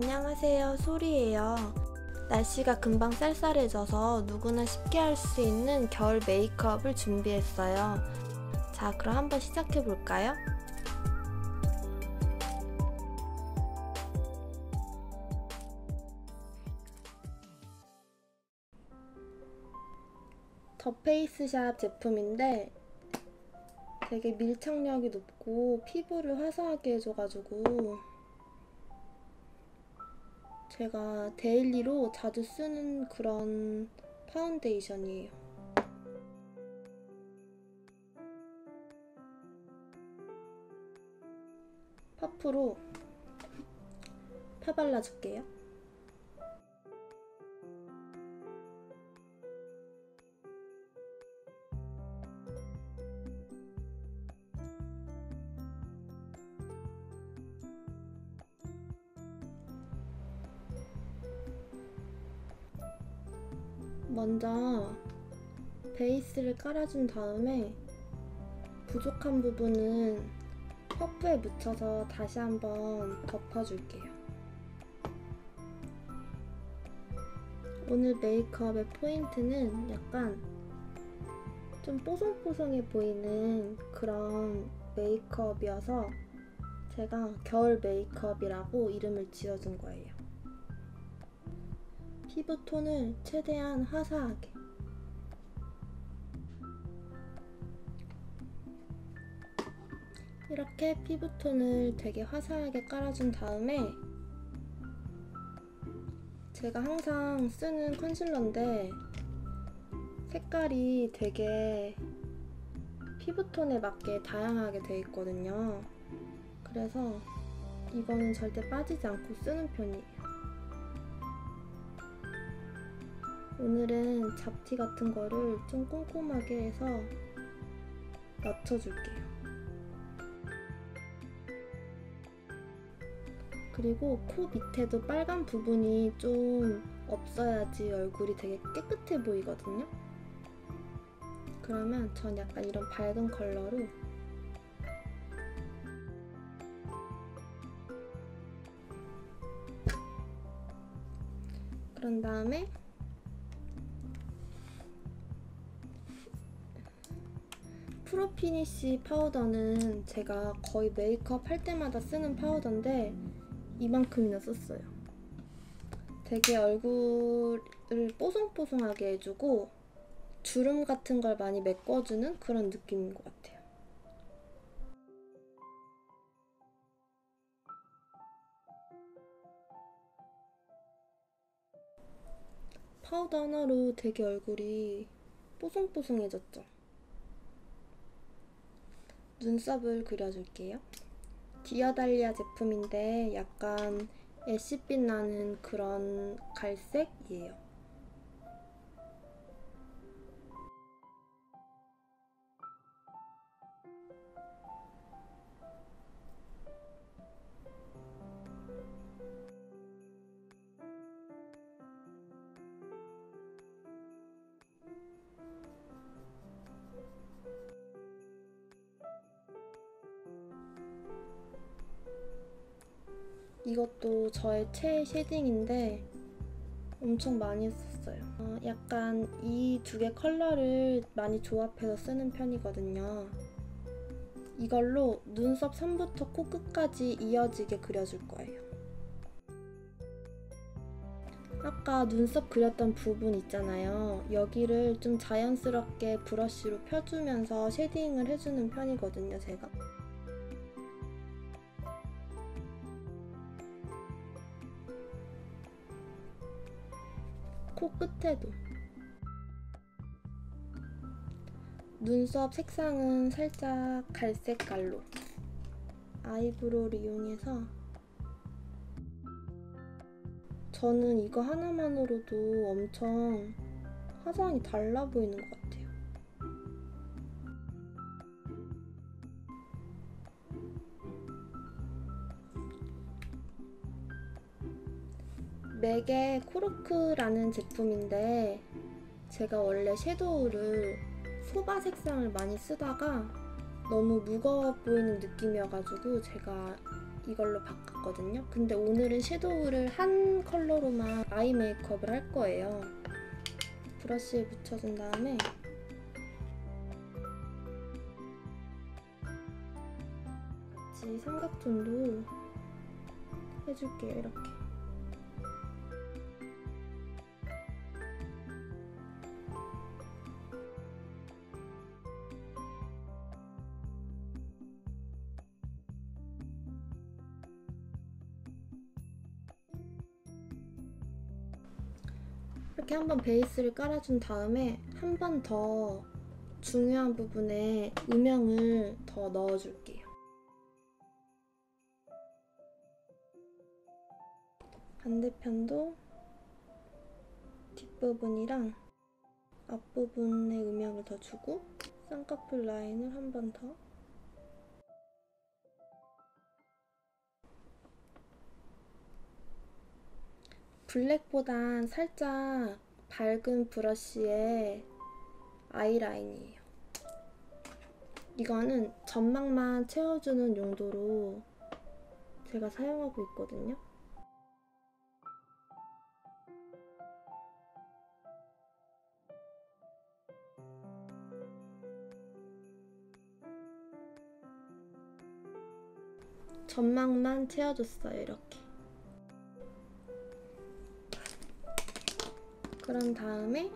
안녕하세요, 소리예요. 날씨가 금방 쌀쌀해져서 누구나 쉽게 할 수 있는 겨울 메이크업을 준비했어요. 자, 그럼 한번 시작해볼까요? 더페이스샵 제품인데 되게 밀착력이 높고 피부를 화사하게 해줘가지고 제가 데일리로 자주 쓰는 그런 파운데이션이에요. 파프로 파 발라줄게요. 먼저 베이스를 깔아준 다음에 부족한 부분은 퍼프에 묻혀서 다시 한번 덮어줄게요. 오늘 메이크업의 포인트는 약간 좀 뽀송뽀송해 보이는 그런 메이크업이어서 제가 겨울 메이크업이라고 이름을 지어준 거예요. 피부톤을 최대한 화사하게. 이렇게 피부톤을 되게 화사하게 깔아준 다음에 제가 항상 쓰는 컨실러인데 색깔이 되게 피부톤에 맞게 다양하게 돼 있거든요. 그래서 이거는 절대 빠지지 않고 쓰는 편이에요. 오늘은 잡티 같은 거를 좀 꼼꼼하게 해서 맞춰줄게요. 그리고 코 밑에도 빨간 부분이 좀 없어야지 얼굴이 되게 깨끗해 보이거든요. 그러면 전 약간 이런 밝은 컬러로 그런 다음에 프로피니시 파우더는 제가 거의 메이크업 할 때마다 쓰는 파우더인데 이만큼이나 썼어요. 되게 얼굴을 뽀송뽀송하게 해주고 주름 같은 걸 많이 메꿔주는 그런 느낌인 것 같아요. 파우더 하나로 되게 얼굴이 뽀송뽀송해졌죠? 눈썹을 그려줄게요. 디어달리아 제품인데 약간 애쉬빛 나는 그런 갈색이에요. 이것도 저의 최애 쉐딩인데 엄청 많이 썼어요. 약간 이 두 개 컬러를 많이 조합해서 쓰는 편이거든요. 이걸로 눈썹 선부터 코끝까지 이어지게 그려줄 거예요. 아까 눈썹 그렸던 부분 있잖아요. 여기를 좀 자연스럽게 브러쉬로 펴주면서 쉐딩을 해주는 편이거든요, 제가. 코끝에도 눈썹 색상은 살짝 갈색깔로 아이브로우를 이용해서 저는 이거 하나만으로도 엄청 화장이 달라 보이는 것 같아요. 맥의 코르크라는 제품인데 제가 원래 섀도우를 소바 색상을 많이 쓰다가 너무 무거워 보이는 느낌이어가지고 제가 이걸로 바꿨거든요. 근데 오늘은 섀도우를 한 컬러로만 아이 메이크업을 할 거예요. 브러쉬에 묻혀준 다음에 같이 삼각존도 해줄게요, 이렇게. 이렇게 한번 베이스를 깔아준 다음에 한 번 더 중요한 부분에 음영을 더 넣어줄게요. 반대편도 뒷부분이랑 앞부분에 음영을 더 주고 쌍꺼풀 라인을 한 번 더. 블랙보단 살짝 밝은 브러쉬의 아이라인이에요. 이거는 점막만 채워주는 용도로 제가 사용하고 있거든요. 점막만 채워줬어요, 이렇게. 그런 다음에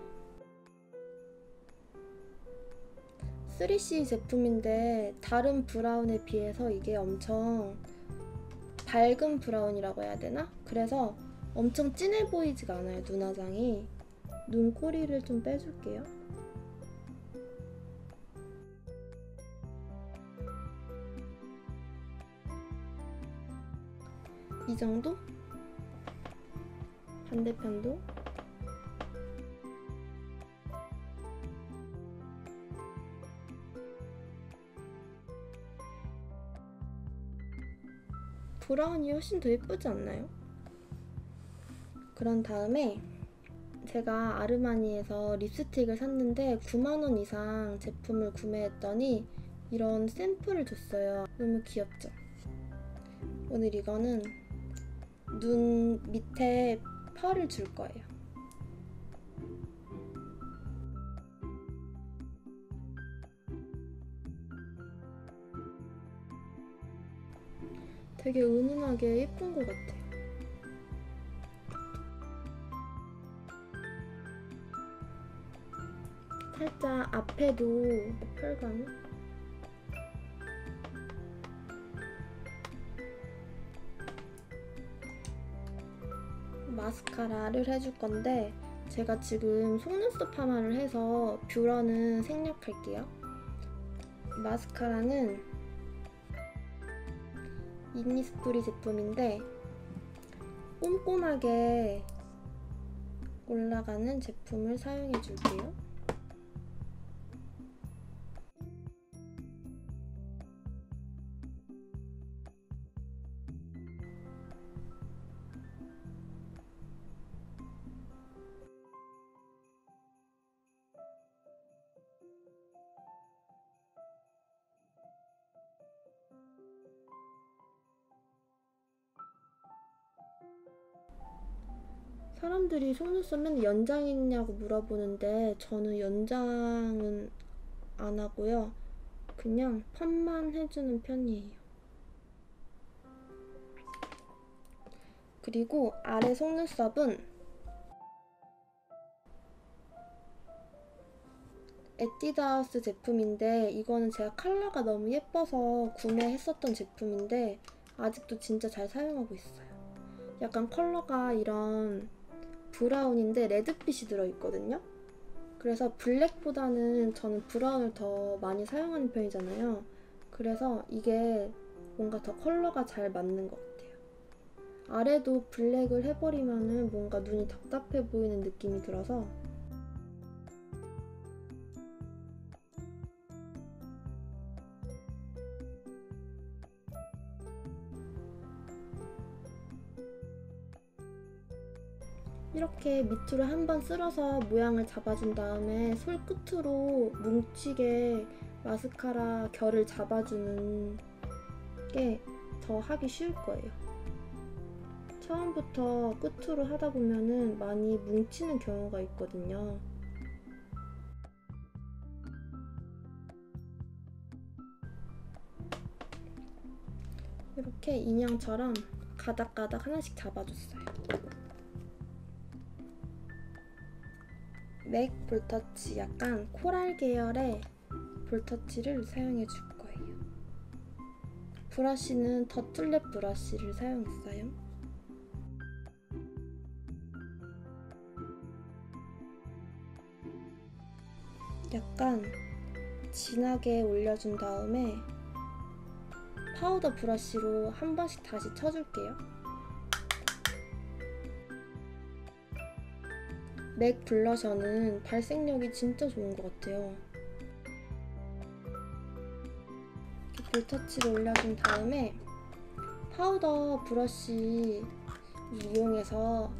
3CE 제품인데 다른 브라운에 비해서 이게 엄청 밝은 브라운이라고 해야 되나? 그래서 엄청 진해 보이지가 않아요, 눈화장이. 눈꼬리를 좀 빼줄게요. 이 정도? 반대편도? 브라운이 훨씬 더 예쁘지 않나요? 그런 다음에 제가 아르마니에서 립스틱을 샀는데 9만원 이상 제품을 구매했더니 이런 샘플을 줬어요. 너무 귀엽죠? 오늘 이거는 눈 밑에 펄을 줄 거예요. 되게 은은하게 예쁜 것 같아요. 살짝 앞에도 펄감이. 마스카라를 해줄 건데 제가 지금 속눈썹 파마를 해서 뷰러는 생략할게요. 마스카라는 이니스프리 제품인데 꼼꼼하게 올라가는 제품을 사용해줄게요. 사람들이 속눈썹 맨날 연장 있냐고 물어보는데 저는 연장은 안 하고요. 그냥 펌만 해주는 편이에요. 그리고 아래 속눈썹은 에뛰드하우스 제품인데 이거는 제가 컬러가 너무 예뻐서 구매했었던 제품인데 아직도 진짜 잘 사용하고 있어요. 약간 컬러가 이런 브라운인데 레드빛이 들어있거든요? 그래서 블랙보다는 저는 브라운을 더 많이 사용하는 편이잖아요. 그래서 이게 뭔가 더 컬러가 잘 맞는 것 같아요. 아래도 블랙을 해버리면은 뭔가 눈이 답답해 보이는 느낌이 들어서 이렇게 밑으로 한번 쓸어서 모양을 잡아준 다음에 솔 끝으로 뭉치게 마스카라 결을 잡아주는 게 더 하기 쉬울 거예요. 처음부터 끝으로 하다 보면은 많이 뭉치는 경우가 있거든요. 이렇게 인형처럼 가닥가닥 하나씩 잡아줬어요. 맥 볼터치, 약간 코랄 계열의 볼터치를 사용해 줄 거예요. 브러쉬는 더툴랩 브러쉬를 사용했어요. 약간 진하게 올려준 다음에 파우더 브러쉬로 한 번씩 다시 쳐줄게요. 맥 블러셔는 발색력이 진짜 좋은 것 같아요. 이렇게 볼터치로 올려준 다음에 파우더 브러쉬 이용해서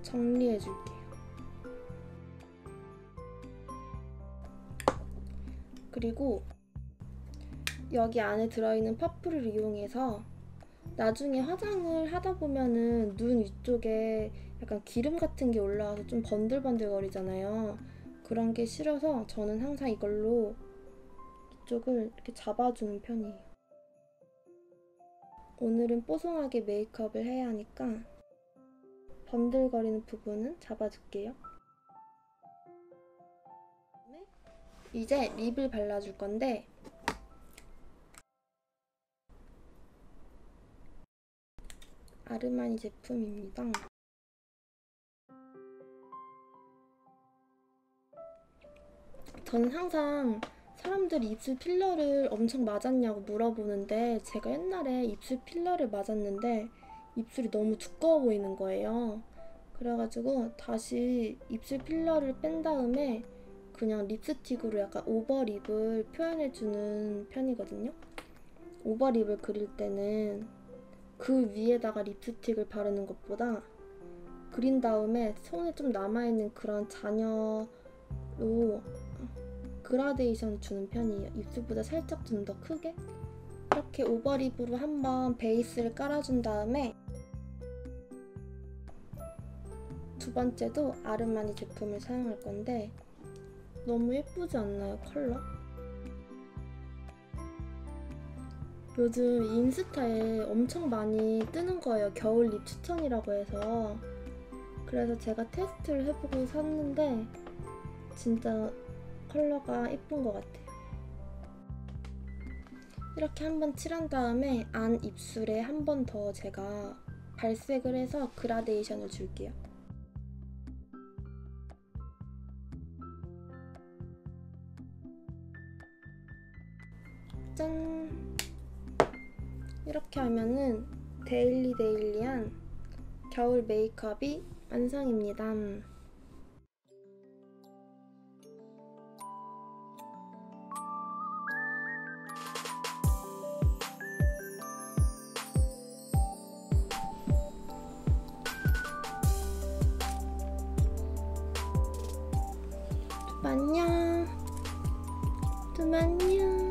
정리해줄게요. 그리고 여기 안에 들어있는 퍼프를 이용해서 나중에 화장을 하다 보면은 눈 위쪽에 약간 기름 같은 게 올라와서 좀 번들번들거리잖아요. 그런 게 싫어서 저는 항상 이걸로 이쪽을 이렇게 잡아주는 편이에요. 오늘은 뽀송하게 메이크업을 해야 하니까 번들거리는 부분은 잡아줄게요. 이제 립을 발라줄 건데, 아르마니 제품입니다. 저는 항상 사람들이 입술 필러를 엄청 맞았냐고 물어보는데, 제가 옛날에 입술 필러를 맞았는데 입술이 너무 두꺼워 보이는 거예요. 그래가지고 다시 입술 필러를 뺀 다음에 그냥 립스틱으로 약간 오버립을 표현해주는 편이거든요. 오버립을 그릴 때는 그 위에다가 립스틱을 바르는 것보다 그린 다음에 손에 좀 남아있는 그런 잔여로 그라데이션 주는 편이에요. 입술보다 살짝 좀 더 크게? 이렇게 오버립으로 한번 베이스를 깔아준 다음에 두 번째도 아르마니 제품을 사용할 건데, 너무 예쁘지 않나요, 컬러? 요즘 인스타에 엄청 많이 뜨는 거예요, 겨울 립 추천이라고 해서. 그래서 제가 테스트를 해보고 샀는데 진짜 컬러가 예쁜 것 같아요. 이렇게 한번 칠한 다음에 안 입술에 한 번 더 제가 발색을 해서 그라데이션을 줄게요. 짠! 이렇게 하면은 데일리데일리한 겨울 메이크업이 완성입니다. 두부 안녕! 두부 안녕!